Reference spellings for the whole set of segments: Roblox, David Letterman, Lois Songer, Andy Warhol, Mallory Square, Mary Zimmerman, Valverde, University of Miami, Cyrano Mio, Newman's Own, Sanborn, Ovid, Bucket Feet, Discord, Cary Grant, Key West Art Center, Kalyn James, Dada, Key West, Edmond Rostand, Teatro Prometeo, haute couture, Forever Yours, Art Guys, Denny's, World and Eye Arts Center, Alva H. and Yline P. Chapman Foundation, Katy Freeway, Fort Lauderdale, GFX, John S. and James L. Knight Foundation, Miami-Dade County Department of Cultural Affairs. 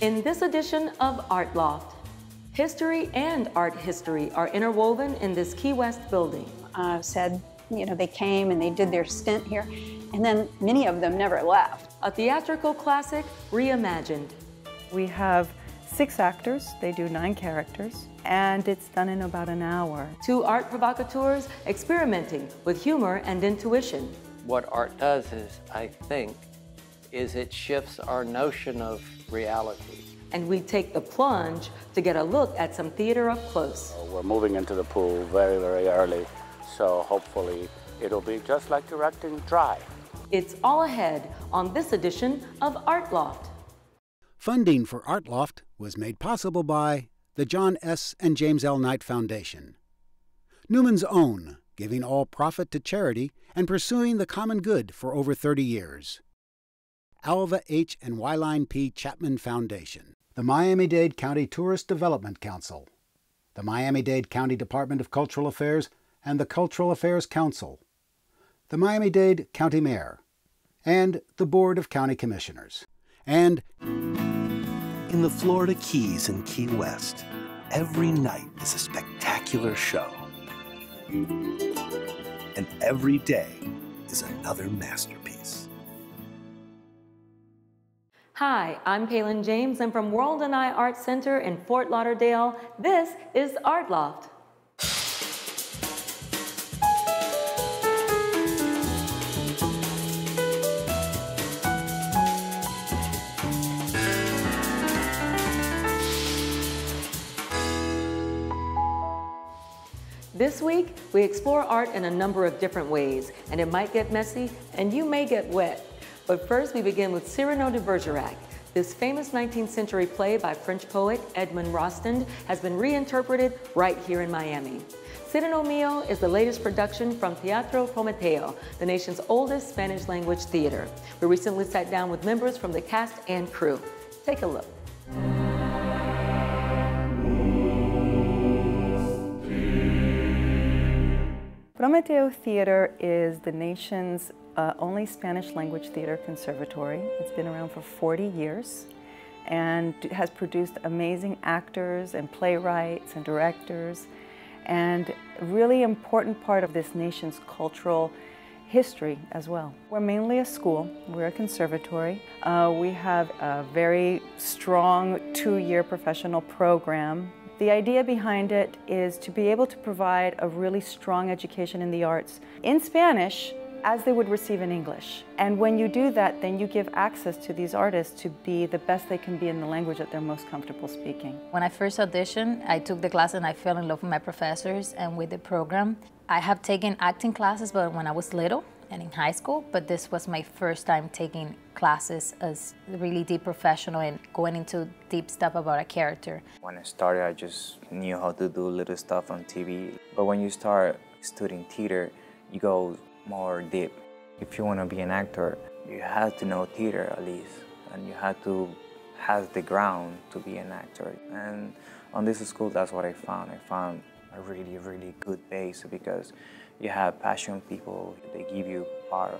In this edition of Art Loft, history and art history are interwoven in this Key West building. Said, you know, they came and they did their stint here, and then many of them never left. A theatrical classic reimagined. We have 6 actors, they do 9 characters, and it's done in about an hour. 2 art provocateurs experimenting with humor and intuition. What art does is, I think, is it shifts our notion of reality. And we take the plunge to get a look at some theater up close. We're moving into the pool very, very early, so hopefully it'll be just like directing dry. It's all ahead on this edition of Art Loft. Funding for Art Loft was made possible by the John S. and James L. Knight Foundation, Newman's Own, giving all profit to charity and pursuing the common good for over 30 years, Alva H. and Yline P. Chapman Foundation, the Miami-Dade County Tourist Development Council, the Miami-Dade County Department of Cultural Affairs and the Cultural Affairs Council, the Miami-Dade County Mayor, and the Board of County Commissioners. And in the Florida Keys in Key West, every night is a spectacular show. And every day is another masterpiece. Hi, I'm Kalyn James, and from World and Eye Arts Center in Fort Lauderdale, this is Art Loft. This week, we explore art in a number of different ways, and it might get messy, and you may get wet. But first, we begin with Cyrano de Bergerac. This famous 19th century play by French poet Edmond Rostand has been reinterpreted right here in Miami. Cyrano Mio is the latest production from Teatro Prometeo, the nation's oldest Spanish-language theater. We recently sat down with members from the cast and crew. Take a look. Prometeo Theater is the nation's only Spanish language theater conservatory. It's been around for 40 years and has produced amazing actors and playwrights and directors, and a really important part of this nation's cultural history as well. We're mainly a school, we're a conservatory. We have a very strong 2-year professional program. The idea behind it is to be able to provide a really strong education in the arts in Spanish as they would receive in English. And when you do that, then you give access to these artists to be the best they can be in the language that they're most comfortable speaking. When I first auditioned, I took the class and I fell in love with my professors and with the program. I have taken acting classes but when I was little and in high school, but this was my first time taking classes as really deep professional and going into deep stuff about a character. When I started, I just knew how to do little stuff on TV. But when you start studying theater, you go more deep. If you want to be an actor, you have to know theater at least, and you have to have the ground to be an actor. And on this school, that's what I found. I found a really, really good base because you have passionate people, they give you part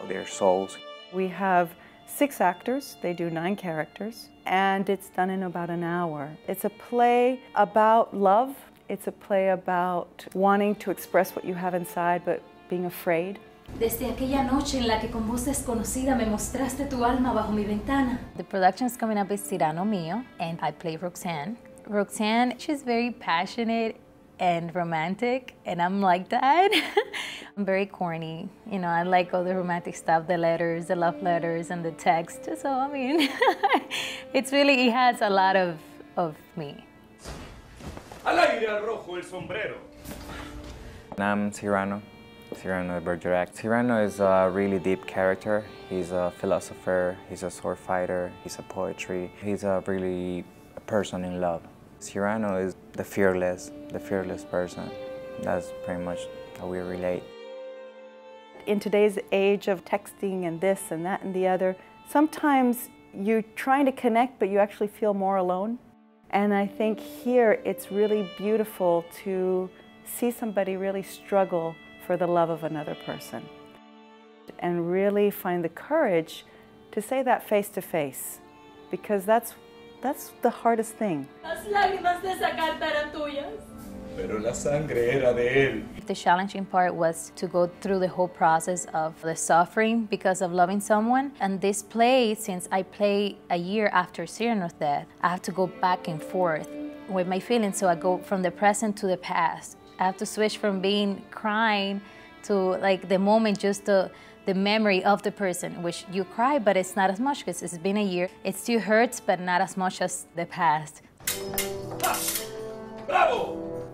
of their souls. We have 6 actors, they do 9 characters, and it's done in about an hour. It's a play about love. It's a play about wanting to express what you have inside, but being afraid. Desde aquella noche en la que con voz desconocida me mostraste tu alma bajo mi ventana. The production is coming up is Cyrano Mio, and I play Roxanne. Roxanne, she's very passionate and romantic, and I'm like that. I'm very corny, you know, I like all the romantic stuff, the letters, the love letters, and the text, so I mean, it's really, it has a lot of me. I'm Cyrano de Bergerac. Cyrano is a really deep character. He's a philosopher, he's a sword fighter, he's a poetry, he's a really person in love. Cyrano is the fearless person. That's pretty much how we relate. In today's age of texting and this and that and the other, sometimes you're trying to connect, but you actually feel more alone. And I think here it's really beautiful to see somebody really struggle for the love of another person and really find the courage to say that face to face, because that's That's the hardest thing. The challenging part was to go through the whole process of the suffering because of loving someone. And this play, since I play a year after Cyrano's death, I have to go back and forth with my feelings, so I go from the present to the past. I have to switch from being crying to like the moment, just the memory of the person, which you cry, but it's not as much because it's been a year. It still hurts, but not as much as the past.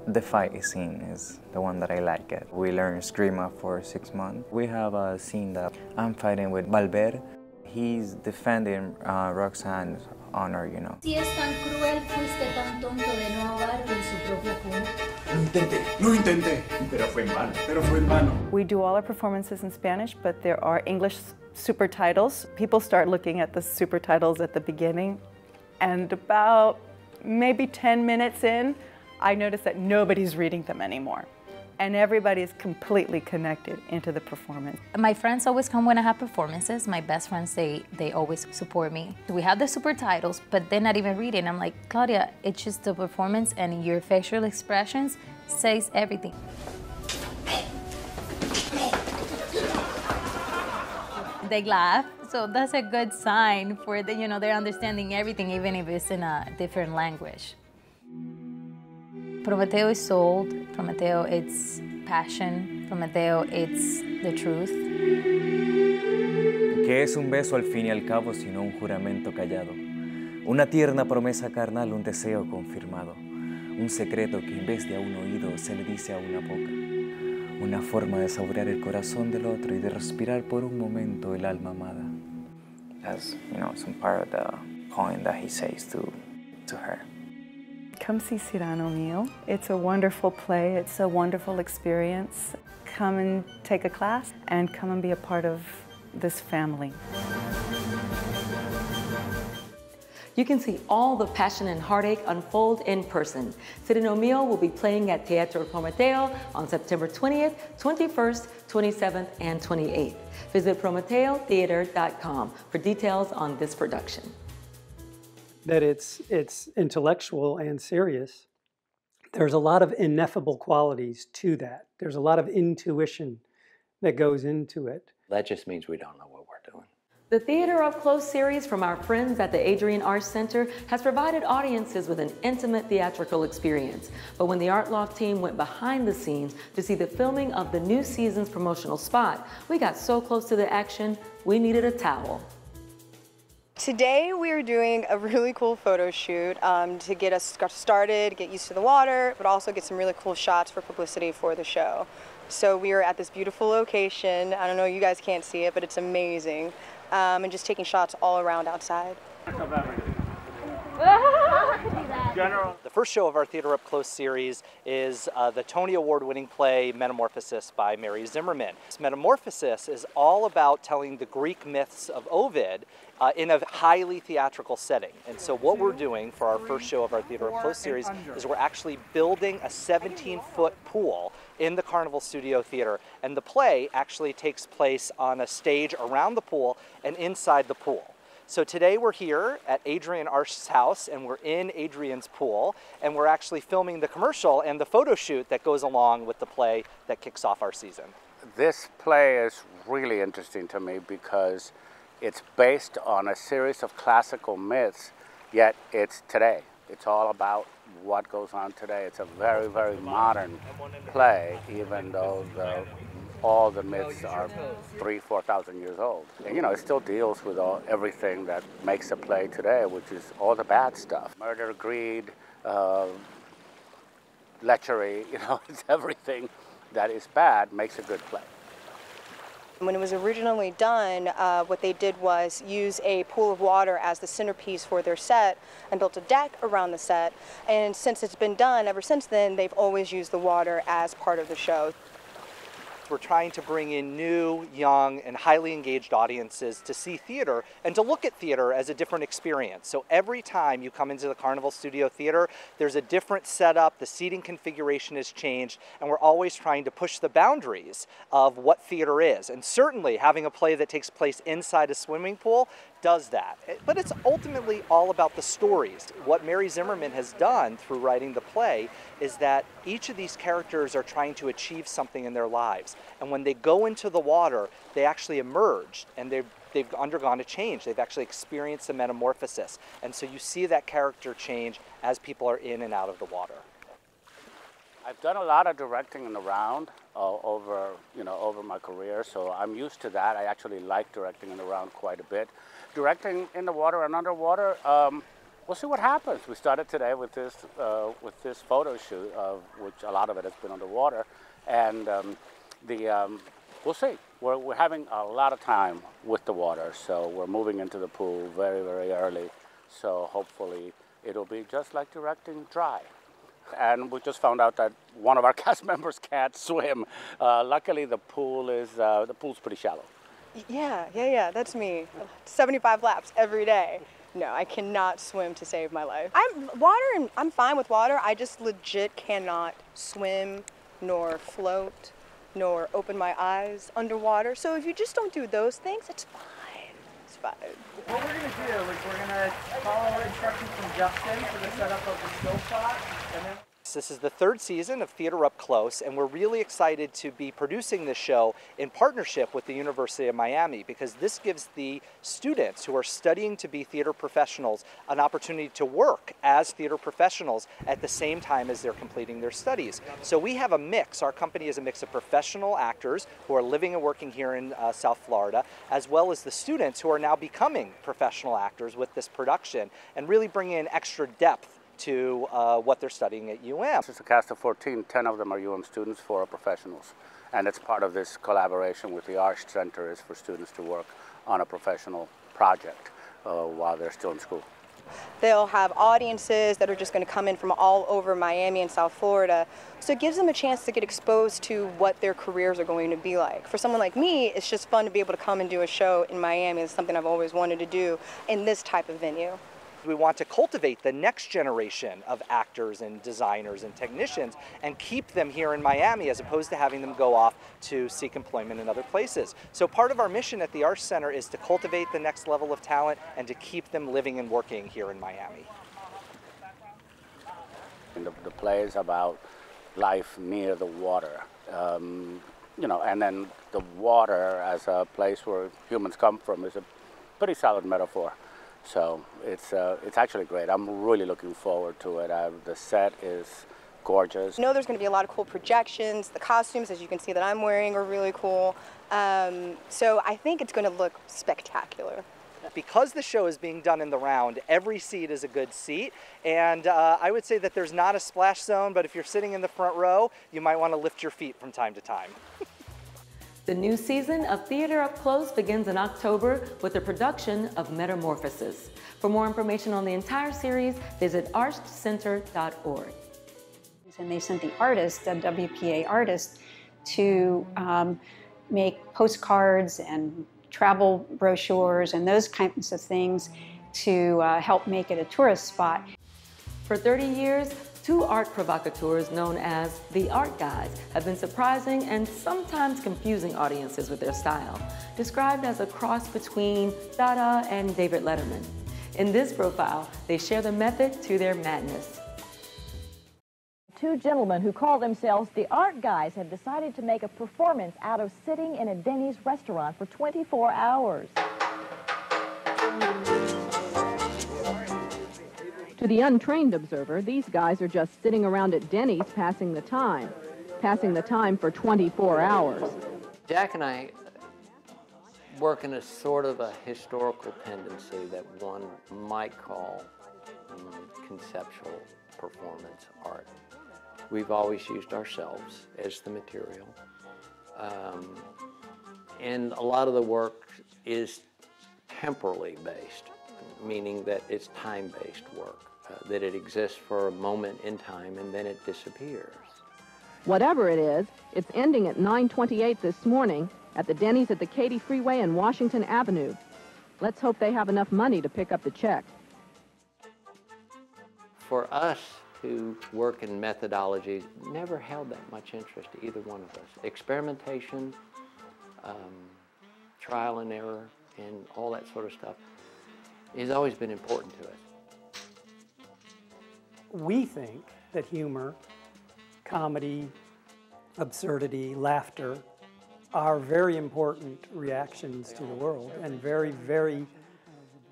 The fight scene is the one that I like it. We learned Esgrima for 6 months. We have a scene that I'm fighting with Valverde. He's defending Roxanne's honor, you know. We do all our performances in Spanish, but there are English super titles. People start looking at the super titles at the beginning, and about maybe 10 minutes in, I notice that nobody's reading them anymore. And everybody is completely connected into the performance. My friends always come when I have performances. My best friends, they always support me. We have the super titles, but they're not even reading. I'm like, Claudia, it's just the performance and your facial expressions says everything. They laugh, so that's a good sign for the, you know, they're understanding everything, even if it's in a different language. Prometeo is sold. Prometeo, it's passion. Prometeo, it's the truth. ¿Qué es un beso al fin y al cabo sino un juramento callado? Una tierna promesa carnal, un deseo confirmado. Un secreto que en vez de a un oído se le dice a una boca. Una forma de saborear el corazón del otro y de respirar por un momento el alma amada. That's, you know, some part of the coin that he says to her. Come see Cyrano Mio. It's a wonderful play. It's a wonderful experience. Come and take a class and come and be a part of this family. You can see all the passion and heartache unfold in person. Cyrano Mio will be playing at Teatro Prometeo on September 20th, 21st, 27th, and 28th. Visit PrometeoTheater.com for details on this production. That it's intellectual and serious. There's a lot of ineffable qualities to that. There's a lot of intuition that goes into it. That just means we don't know what we're doing. The Theater Up Close series from our friends at the Adrian Arts Center has provided audiences with an intimate theatrical experience. But when the Art Loft team went behind the scenes to see the filming of the new season's promotional spot, we got so close to the action, we needed a towel. Today we are doing a really cool photo shoot to get us started, get used to the water, but also get some really cool shots for publicity for the show. So we are at this beautiful location. I don't know, you guys can't see it, but it's amazing. And just taking shots all around outside. The first show of our Theater Up Close series is the Tony Award-winning play Metamorphosis by Mary Zimmerman. Metamorphosis is all about telling the Greek myths of Ovid in a highly theatrical setting. And so what we're doing for our first show of our Theater Up Close series is we're actually building a 17-foot pool in the Carnival Studio Theatre. And the play actually takes place on a stage around the pool and inside the pool. So today we're here at Adrian Arsh's house and we're in Adrian's pool and we're actually filming the commercial and the photo shoot that goes along with the play that kicks off our season. This play is really interesting to me because it's based on a series of classical myths, yet it's today. It's all about what goes on today. It's a very, very modern play, even though all the myths are 3,000 to 4,000 years old. And, you know, it still deals with everything that makes a play today, which is all the bad stuff. Murder, greed, lechery, you know, it's everything that is bad makes a good play. When it was originally done, what they did was use a pool of water as the centerpiece for their set and built a deck around the set. And since it's been done, ever since then, they've always used the water as part of the show. We're trying to bring in new, young, and highly engaged audiences to see theater and to look at theater as a different experience. So every time you come into the Carnival Studio Theater, there's a different setup, the seating configuration has changed, and we're always trying to push the boundaries of what theater is. And certainly having a play that takes place inside a swimming pool does that. But it's ultimately all about the stories. What Mary Zimmerman has done through writing the play is that each of these characters are trying to achieve something in their lives. And when they go into the water, they actually emerge and they've undergone a change. They've actually experienced a metamorphosis. And so you see that character change as people are in and out of the water. I've done a lot of directing and around over my career, so I'm used to that. I actually like directing and around quite a bit. Directing in the water and underwater, we'll see what happens. We started today with this photo shoot, which a lot of it has been underwater, and we'll see. We're having a lot of time with the water, so we're moving into the pool very, very early. So hopefully it'll be just like directing dry. And we just found out that one of our cast members can't swim. Luckily, the pool is the pool's pretty shallow. Yeah, that's me. 75 laps every day. No, I cannot swim to save my life. I'm fine with water. I just legit cannot swim, nor float, nor open my eyes underwater. So if you just don't do those things, it's fine. What we're going to do is we're going to follow instructions from Justin for the setup of the still shot. This is the third season of Theater Up Close, and we're really excited to be producing this show in partnership with the University of Miami, because this gives the students who are studying to be theater professionals an opportunity to work as theater professionals at the same time as they're completing their studies. So we have a mix. Our company is a mix of professional actors who are living and working here in South Florida, as well as the students who are now becoming professional actors with this production, and really bringing in extra depth to what they're studying at UM. This is a cast of 14, 10 of them are UM students, 4 are professionals. And it's part of this collaboration with the Arts Center is for students to work on a professional project while they're still in school. They'll have audiences that are just going to come in from all over Miami and South Florida. So it gives them a chance to get exposed to what their careers are going to be like. For someone like me, it's just fun to be able to come and do a show in Miami. It's something I've always wanted to do in this type of venue. We want to cultivate the next generation of actors and designers and technicians and keep them here in Miami as opposed to having them go off to seek employment in other places. So part of our mission at the Arts Center is to cultivate the next level of talent and to keep them living and working here in Miami. And the play is about life near the water, and then the water as a place where humans come from is a pretty solid metaphor. So it's actually great. I'm really looking forward to it. The set is gorgeous. I know there's going to be a lot of cool projections. The costumes, as you can see that I'm wearing, are really cool. So I think it's going to look spectacular. Because the show is being done in the round, every seat is a good seat. And I would say that there's not a splash zone, but if you're sitting in the front row, you might want to lift your feet from time to time. The new season of Theater Up Close begins in October with the production of Metamorphosis. For more information on the entire series, visit artscenter.org. And they sent the artists, the WPA artists, to make postcards and travel brochures and those kinds of things to help make it a tourist spot. For 30 years, 2 art provocateurs known as the Art Guys have been surprising and sometimes confusing audiences with their style, described as a cross between Dada and David Letterman. In this profile, they share the method to their madness. 2 gentlemen who call themselves the Art Guys have decided to make a performance out of sitting in a Denny's restaurant for 24 hours. To the untrained observer, these guys are just sitting around at Denny's passing the time for 24 hours. Jack and I work in a sort of a historical tendency that one might call conceptual performance art. We've always used ourselves as the material. And a lot of the work is temporally based, meaning that it's time-based work, that it exists for a moment in time and then it disappears. Whatever it is, it's ending at 9:28 this morning at the Denny's at the Katy Freeway and Washington Avenue. Let's hope they have enough money to pick up the check. For us who work in methodologies, never held that much interest to either one of us. Experimentation, trial and error, and all that sort of stuff has always been important to us. We think that humor, comedy, absurdity, laughter are very important reactions to the world and very, very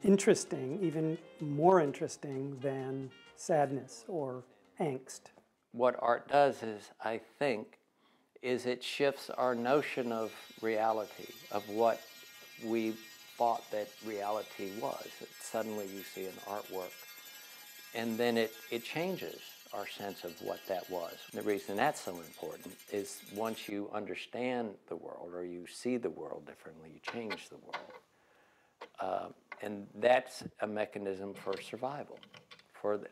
interesting, even more interesting than sadness or angst. What art does is, I think, is it shifts our notion of reality, of what we thought that reality was. Suddenly you see an artwork, and then it changes our sense of what that was. And the reason that's so important is once you understand the world or you see the world differently, you change the world. And that's a mechanism for survival.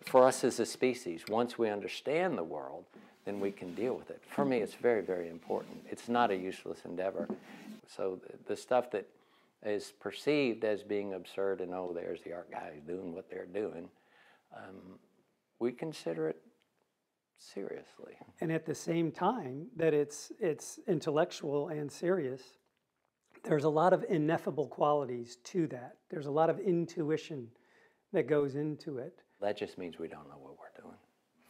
For us as a species, once we understand the world, then we can deal with it. For me, it's very, very important. It's not a useless endeavor. So the stuff that is perceived as being absurd and, oh, there's the art guys doing what they're doing, we consider it seriously. And at the same time that it's intellectual and serious, there's a lot of ineffable qualities to that. There's a lot of intuition that goes into it. That just means we don't know what we're doing.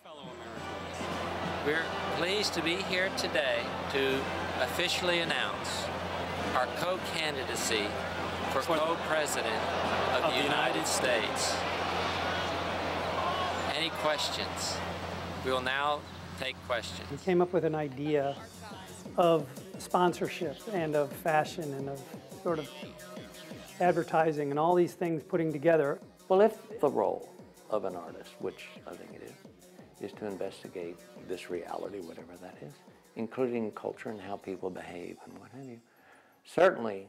Fellow Americans, we're pleased to be here today to officially announce our co-candidacy for co-president of the United States. Any questions? We will now take questions. We came up with an idea of sponsorship and of fashion and of sort of advertising and all these things putting together. Well, if the role of an artist, which I think it is to investigate this reality, whatever that is, including culture and how people behave and what have you, certainly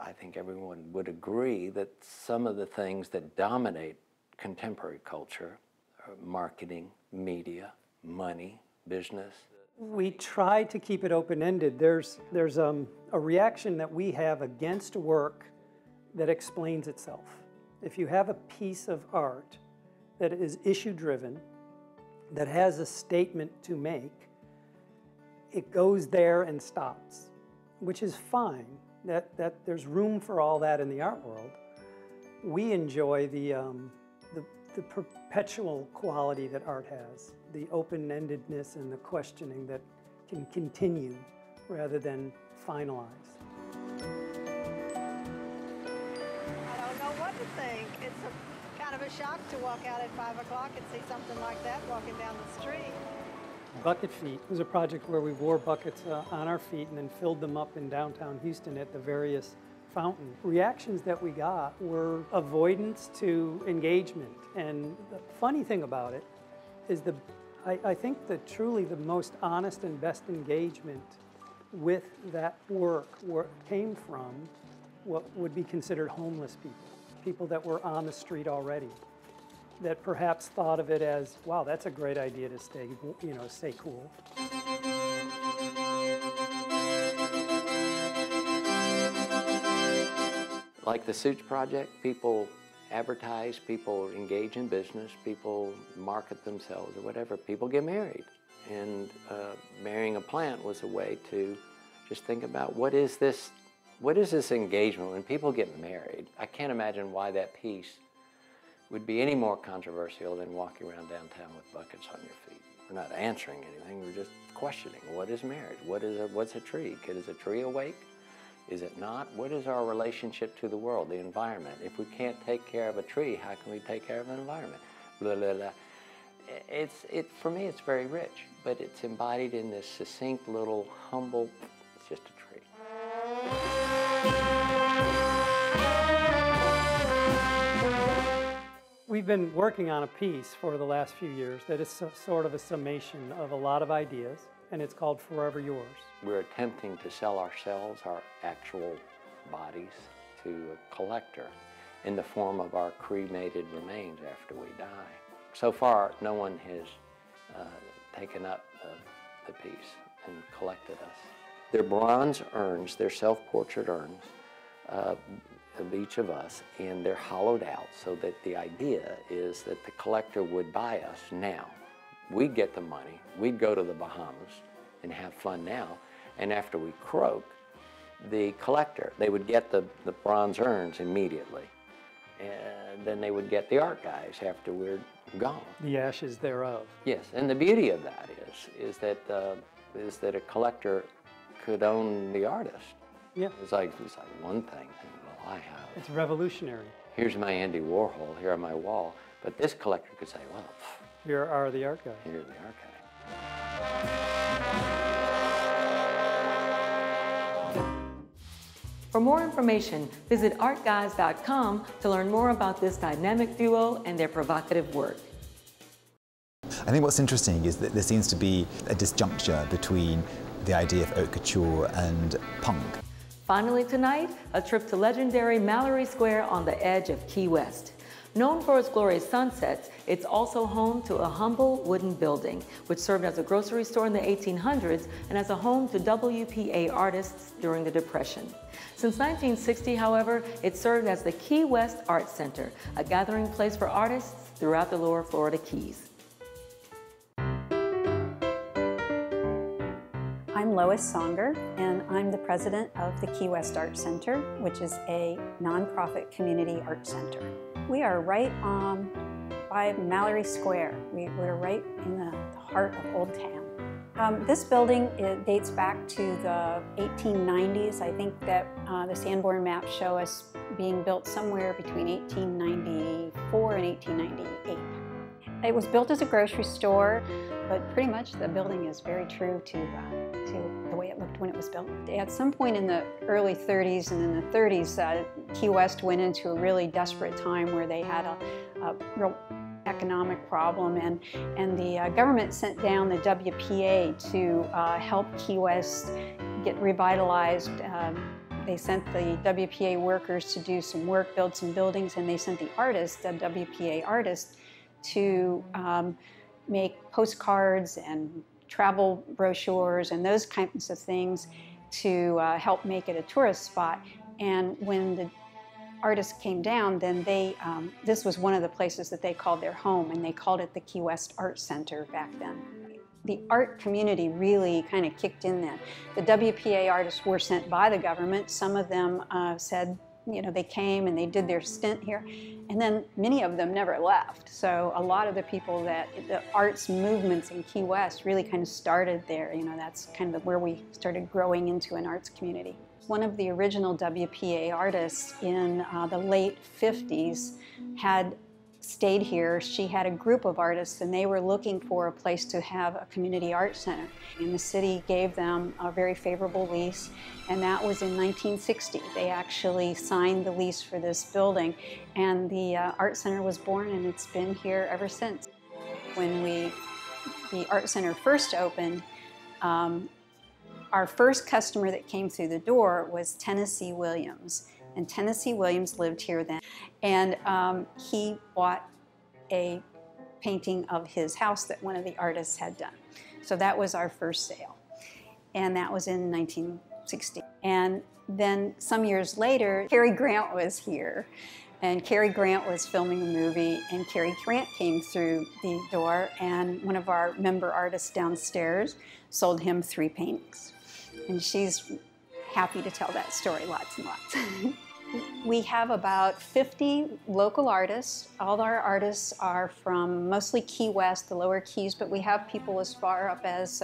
I think everyone would agree that some of the things that dominate contemporary culture are marketing, media, money, business. We try to keep it open-ended. There's a reaction that we have against work that explains itself. If you have a piece of art that is issue-driven, that has a statement to make, it goes there and stops, which is fine. That there's room for all that in the art world. We enjoy the perpetual quality that art has, the open-endedness and the questioning that can continue rather than finalize. I don't know what to think. It's kind of a shock to walk out at 5 o'clock and see something like that walking down the street. Bucket Feet was a project where we wore buckets on our feet and then filled them up in downtown Houston at the various fountain. Reactions that we got were avoidance to engagement. And the funny thing about it is I think that truly the most honest and best engagement with that work came from what would be considered homeless people, people that were on the street already, that perhaps thought of it as, wow, that's a great idea to stay, you know, stay cool. Like the Suits Project, people advertise, people engage in business, people market themselves or whatever, people get married. And marrying a plant was a way to just think about what is this engagement when people get married? I can't imagine why that piece would be any more controversial than walking around downtown with buckets on your feet. We're not answering anything, we're just questioning what is marriage? What's a tree? Is a tree awake? Is it not? What is our relationship to the world, the environment? If we can't take care of a tree, how can we take care of an environment? Blah, blah, blah. For me, it's very rich, but it's embodied in this succinct little humble, it's just a tree. We've been working on a piece for the last few years that is sort of a summation of a lot of ideas, and it's called Forever Yours. We're attempting to sell ourselves, our actual bodies, to a collector in the form of our cremated remains after we die. So far, no one has taken up the piece and collected us. They're bronze urns, they're self-portrait urns of each of us, and they're hollowed out so that the idea is that the collector would buy us now. We'd get the money, we'd go to the Bahamas and have fun now, and after we croak, the collector, they would get the bronze urns immediately. then they would get the Art Guys after we're gone. The ashes thereof. Yes, and the beauty of that is that a collector could own the artist. Yeah. It's like one thing. Well, I have. It's revolutionary. Here's my Andy Warhol here on my wall, but this collector could say, well, here are the Art Guys. Here are the Art Guys. For more information, visit artguys.com to learn more about this dynamic duo and their provocative work. I think what's interesting is that there seems to be a disjuncture between the idea of haute couture and punk. Finally tonight, a trip to legendary Mallory Square on the edge of Key West. Known for its glorious sunsets, it's also home to a humble wooden building, which served as a grocery store in the 1800s and as a home to WPA artists during the Depression. Since 1960, however, it served as the Key West Art Center, a gathering place for artists throughout the lower Florida Keys. I'm Lois Songer, and I'm the president of the Key West Art Center, which is a nonprofit community art center. We are right on by Mallory Square. We're right in the heart of Old Town. This building dates back to the 1890s. I think that the Sanborn maps show us being built somewhere between 1894 and 1898. It was built as a grocery store, but pretty much the building is very true to the way it looked when it was built. At some point in the early 30s and in the 30s, Key West went into a really desperate time where they had a real economic problem, and the government sent down the WPA to help Key West get revitalized. They sent the WPA workers to do some work, build some buildings, and they sent the artists, the WPA artists, to make postcards and travel brochures and those kinds of things to help make it a tourist spot. And when the artists came down, then they, this was one of the places that they called their home, and they called it the Key West Art Center back then. The art community really kind of kicked in then. The WPA artists were sent by the government. Some of them said, you know, they came and they did their stint here, and then many of them never left. So a lot of the people that, the arts movements in Key West really kind of started there. You know, that's kind of where we started growing into an arts community. One of the original WPA artists in the late 50s had stayed here. She had a group of artists, and they were looking for a place to have a community art center. And the city gave them a very favorable lease, and that was in 1960. They actually signed the lease for this building, and the art center was born, and it's been here ever since. When the art center first opened, our first customer that came through the door was Tennessee Williams. And Tennessee Williams lived here then. And he bought a painting of his house that one of the artists had done. So that was our first sale. And that was in 1960. And then some years later, Cary Grant was here. And Cary Grant was filming a movie, and Cary Grant came through the door, and one of our member artists downstairs sold him 3 paintings. And she's happy to tell that story lots and lots. We have about 50 local artists. All our artists are from mostly Key West, the Lower Keys, but we have people as far up as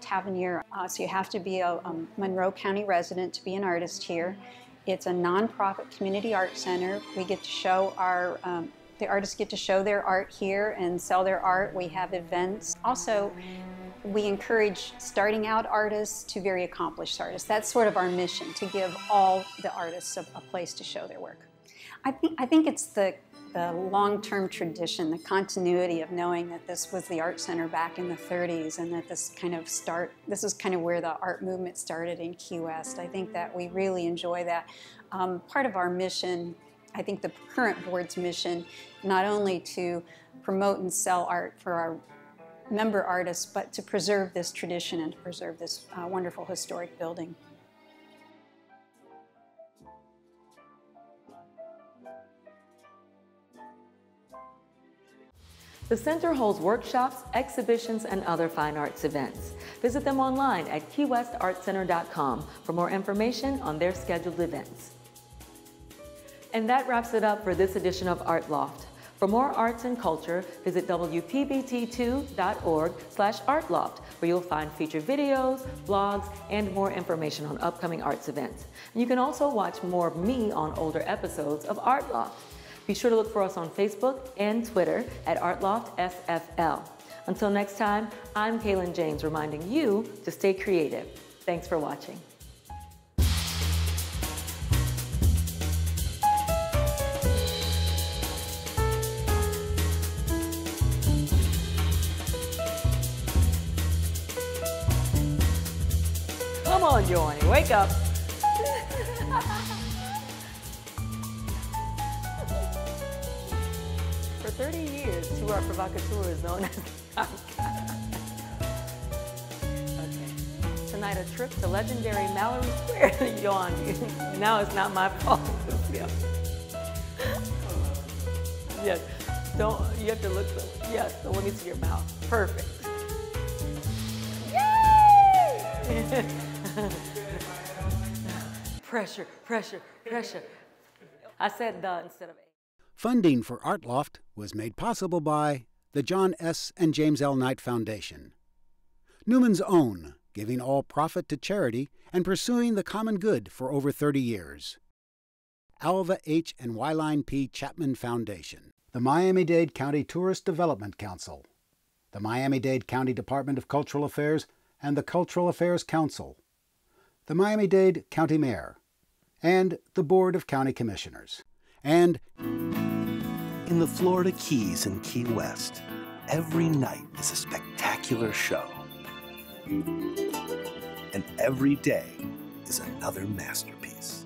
Tavernier. So you have to be a Monroe County resident to be an artist here. It's a nonprofit community art center. We get to show our, the artists get to show their art here and sell their art. We have events. Also, we encourage starting out artists to very accomplished artists. That's sort of our mission, to give all the artists a place to show their work. I think it's the long-term tradition, the continuity of knowing that this was the art center back in the 30s, and that this is kind of where the art movement started in Key West. I think that we really enjoy that. Part of our mission, I think the current board's mission, not only to promote and sell art for our member artists, but to preserve this tradition and to preserve this wonderful historic building. The center holds workshops, exhibitions, and other fine arts events. Visit them online at keywestartcenter.com for more information on their scheduled events. And that wraps it up for this edition of Art Loft. For more arts and culture, visit wpbt2.org/artloft, where you'll find featured videos, blogs, and more information on upcoming arts events. And you can also watch more of me on older episodes of Art Loft. Be sure to look for us on Facebook and Twitter at ArtLoftSFL. Until next time, I'm Kalyn James, reminding you to stay creative. Thanks for watching. Come on, Joanie, wake up. For 30 years, two art provocateurs known as the Art Guys. Okay. Tonight, a trip to legendary Mallory Square. Yawn. Now it's not my fault. Yeah. Yes. Don't. You have to look. Yes. So let me see your mouth. Perfect. Yay! Pressure, pressure, pressure. I said the instead of A. Funding for Art Loft was made possible by the John S. and James L. Knight Foundation, Newman's Own, giving all profit to charity and pursuing the common good for over 30 years, Alva H. and Yline P. Chapman Foundation, the Miami-Dade County Tourist Development Council, the Miami-Dade County Department of Cultural Affairs and the Cultural Affairs Council, the Miami-Dade County Mayor, and the Board of County Commissioners. And in the Florida Keys and Key West, every night is a spectacular show. And every day is another masterpiece.